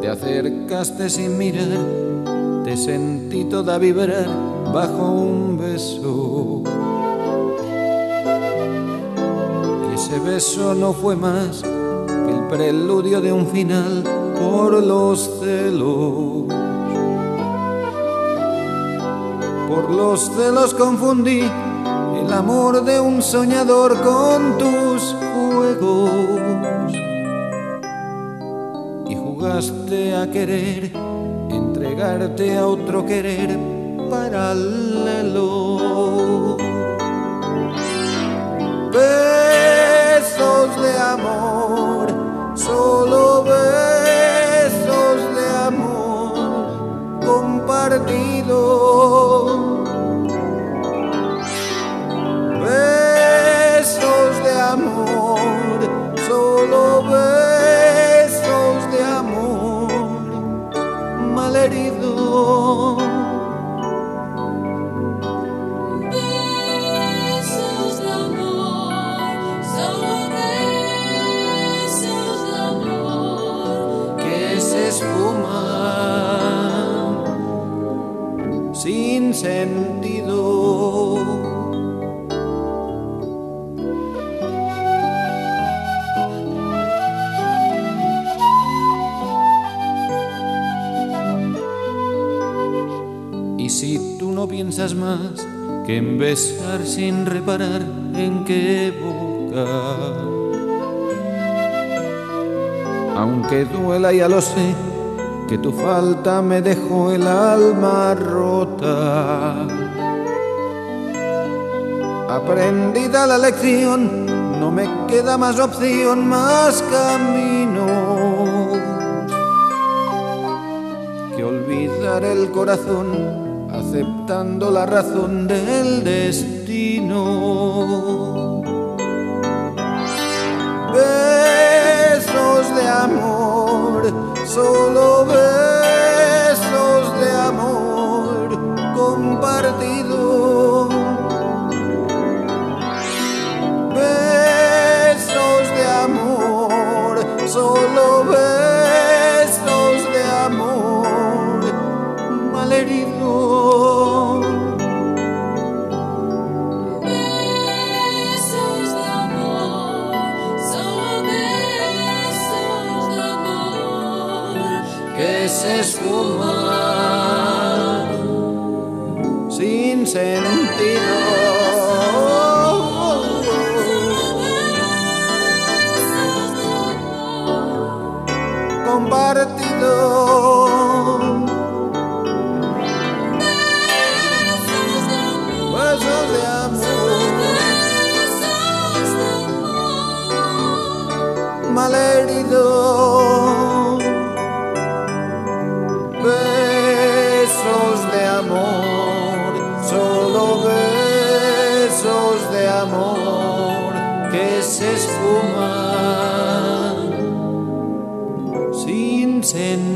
Te acercaste sin mirar, te sentí toda vibrar bajo un beso. Y ese beso no fue más que el preludio de un final por los celos. Por los celos confundí el amor de un soñador con tus juegos. Y jugaste a querer, entregarte a otro querer paralelo. Besos de amor, solo besos de amor compartidos. Besos de amor, solo besos de amor malherido. Besos de amor, solo besos de amor que se esfuman sin sentido. Y si tú no piensas más que en besar sin reparar en qué boca, aunque duela ya lo sé, que tu falta me dejó el alma rota. Aprendida la lección, no me queda más opción, más camino que olvidar el corazón, aceptando la razón del destino. Besos de amor, solo besos de amor compartido. Besos de amor, solo besos de amor malherido. Que se esfuma sin sentido. Compartido. Besos de amor malherido. Besos de amor, solo besos de amor que se esfuman sin sentido.